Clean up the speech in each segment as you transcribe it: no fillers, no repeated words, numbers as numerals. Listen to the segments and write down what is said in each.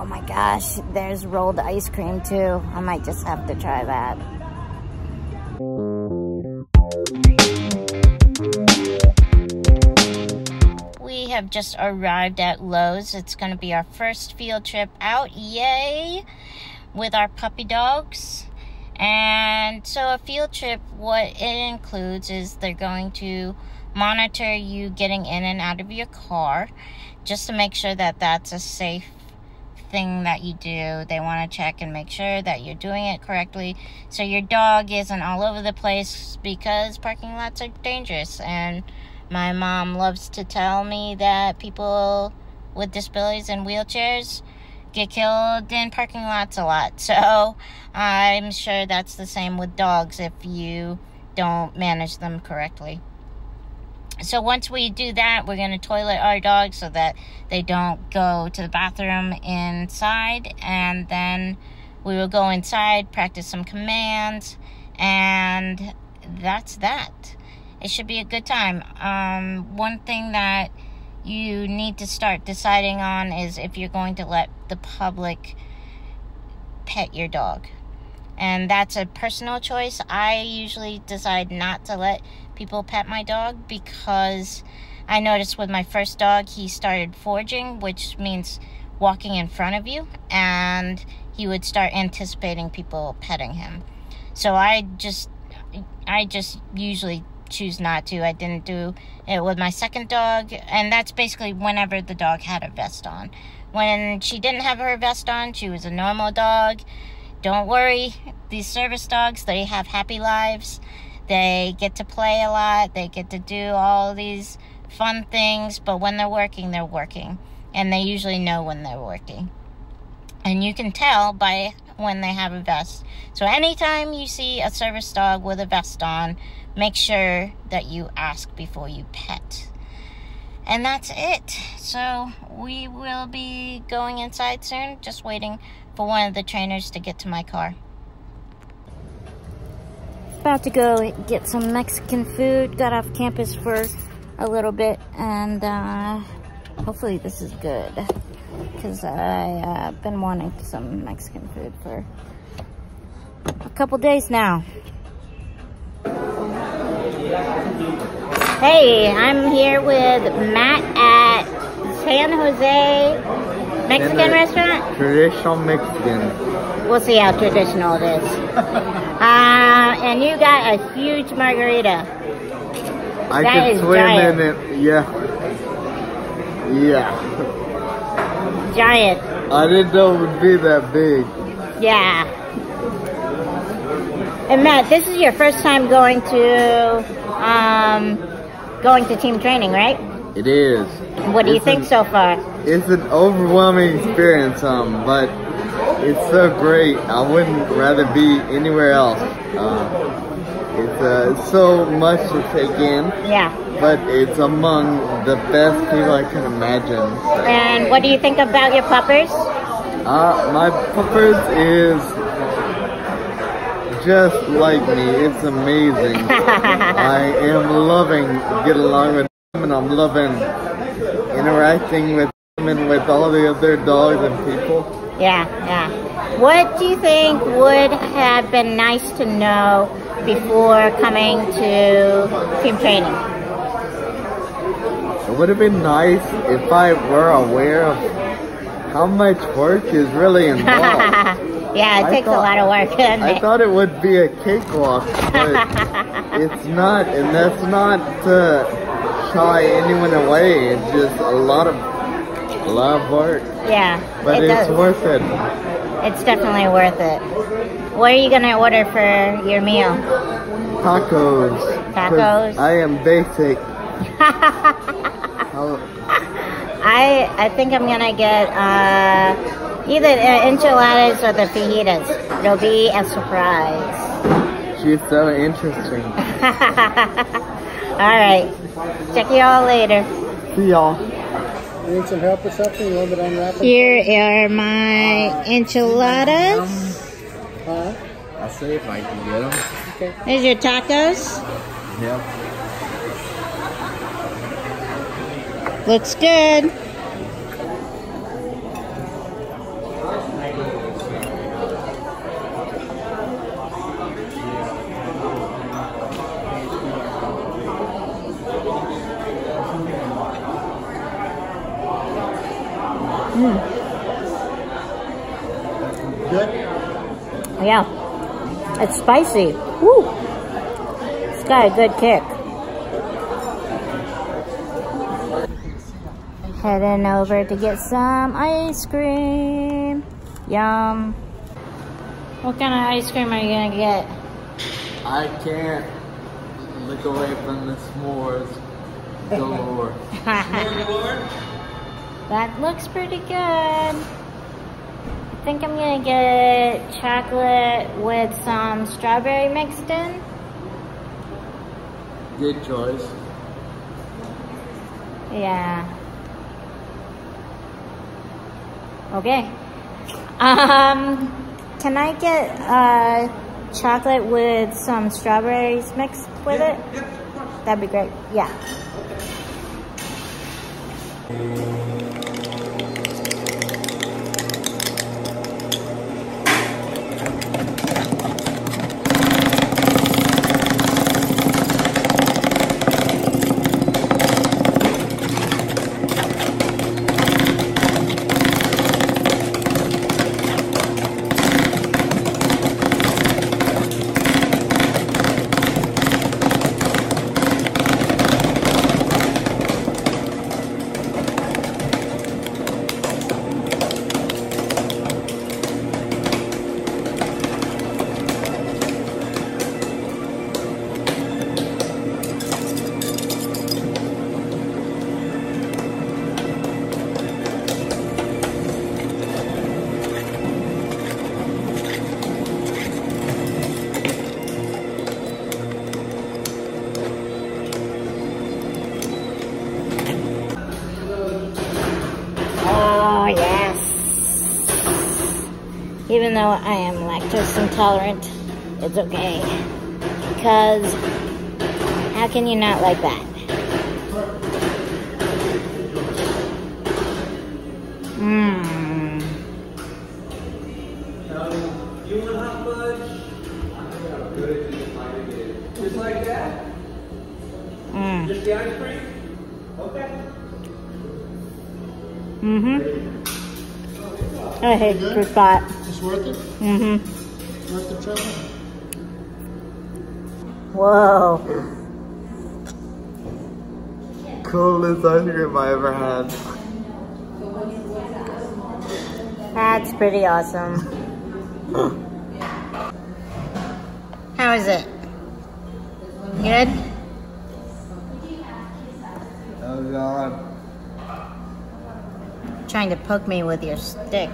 Oh my gosh, there's rolled ice cream too. I might just have to try that. We have just arrived at Lowe's. It's going to be our first field trip out. Yay! With our puppy dogs. And so a field trip, what it includes is they're going to monitor you getting in and out of your car just to make sure that that's a safe thing that you do. They want to check and make sure that you're doing it correctly so your dog isn't all over the place, because parking lots are dangerous. And my mom loves to tell me that people with disabilities and wheelchairs get killed in parking lots a lot. So I'm sure that's the same with dogs if you don't manage them correctly. So once we do that, we're going to toilet our dogs so that they don't go to the bathroom inside. And then we will go inside, practice some commands, and that's that. It should be a good time. One thing that you need to start deciding on is if you're going to let the public pet your dog. And that's a personal choice. I usually decide not to let people pet my dog because I noticed with my first dog, he started foraging, which means walking in front of you, and he would start anticipating people petting him. So I just usually choose not to. I didn't do it with my second dog, and that's basically whenever the dog had a vest on. When she didn't have her vest on, she was a normal dog. Don't worry, these service dogs, they have happy lives. They get to play a lot, they get to do all these fun things, but when they're working, and they usually know when they're working. And you can tell by when they have a vest. So anytime you see a service dog with a vest on, make sure that you ask before you pet. And that's it. So we will be going inside soon, just waiting for one of the trainers to get to my car. About to go get some Mexican food. Got off campus for a little bit, and hopefully this is good, because I've been wanting some Mexican food for a couple days now. Hey, I'm here with Matt at San Jose Mexican restaurant. Traditional Mexican. We'll see how traditional it is. And you got a huge margarita. I could swim giant. In it. Yeah. Yeah. Giant. I didn't know it would be that big. Yeah. And Matt, this is your first time going to Team Training, right? It is. What do you think so far? It's an overwhelming experience, but it's so great. I wouldn't rather be anywhere else. It's so much to take in. Yeah. But it's among the best people I can imagine. So. And what do you think about your puppers? My puppers is just like me. It's amazing. I am loving getting along with them, and I'm loving interacting with them and with all the other dogs and people. Yeah, yeah. What do you think would have been nice to know before coming to Team Training? It would have been nice if I were aware of how much work is really involved. Yeah, it takes a lot of work, doesn't it? I thought it would be a cakewalk, but it's not, and that's not to shy anyone away. It's just a lot of work. Yeah, but it's worth it. It's definitely worth it. What are you going to order for your meal? Tacos. Tacos? I am basic. I think I'm going to get either enchiladas or the fajitas. It'll be a surprise. She's so interesting. All right. Check you all later. See y'all. You need some help with something? You want me to unwrap it? Here are my enchiladas. I'll see if I can get them. Okay. Here's your tacos. Yep. Looks good. Good? Yeah. It's spicy. Woo! It's got a good kick. Heading over to get some ice cream. Yum. What kind of ice cream are you gonna get? I can't look away from the s'mores. Galore. S'more galore? That looks pretty good. I think I'm gonna get chocolate with some strawberry mixed in. Good choice. Yeah. Okay. Can I get chocolate with some strawberries mixed with it? Yep, of course. That'd be great. Yeah. Even though I am lactose intolerant, it's okay. Because how can you not like that? Mmm. You want to have fudge? Just like that? Mmm. Just the ice cream? Okay. Mm-hmm. I hate fruit pot. It's worth it? Mm-hmm. Worth the trouble? Whoa. Coolest ice cream I ever had. That's pretty awesome. How is it? Good? Oh God. Trying to poke me with your stick.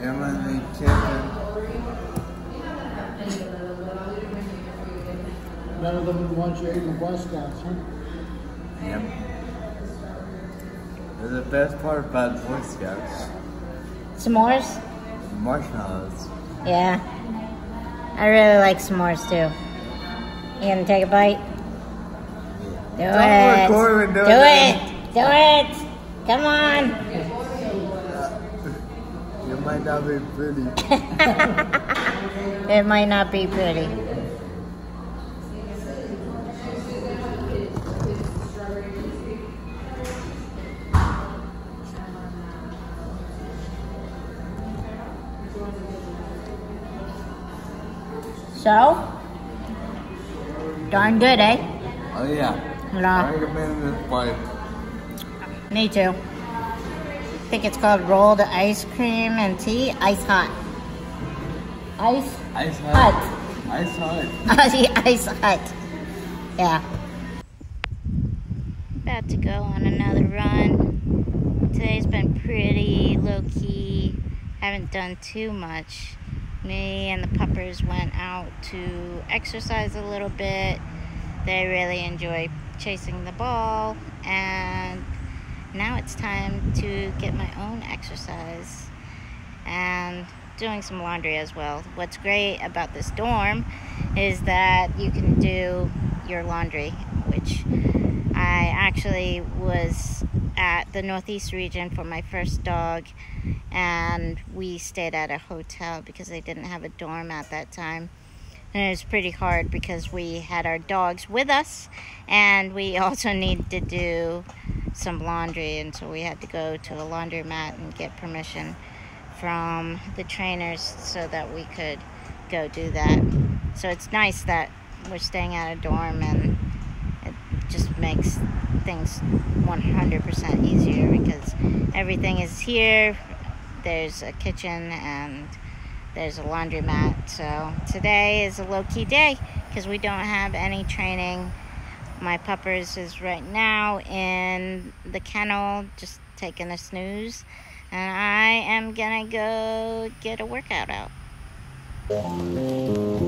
Emily Kevin. None of them want you in the Boy Scouts, huh? Yep. They're the best part about the Boy Scouts. S'mores? Marshmallows. Yeah. I really like s'mores too. You gonna take a bite? Yeah. Do it! Come on! It might not be pretty. It might not be pretty. So? Darn good, eh? Oh yeah. I recommend this place. Me too. I think it's called rolled ice cream and tea, ice hot. Ice hot. Ice hot. Ice hot. Yeah. About to go on another run. Today's been pretty low key. Haven't done too much. Me and the puppers went out to exercise a little bit. They really enjoy chasing the ball, and now it's time to get my own exercise and doing some laundry as well. What's great about this dorm is that you can do your laundry, which I actually was at the Northeast region for my first dog, and we stayed at a hotel because they didn't have a dorm at that time. And it was pretty hard because we had our dogs with us, and we also needed to do some laundry, and so we had to go to a laundromat and get permission from the trainers so that we could go do that. So it's nice that we're staying at a dorm, and it just makes things 100% easier because everything is here. There's a kitchen and there's a laundromat. So today is a low-key day because we don't have any training. My puppers is right now in the kennel just taking a snooze, and I am gonna go get a workout out.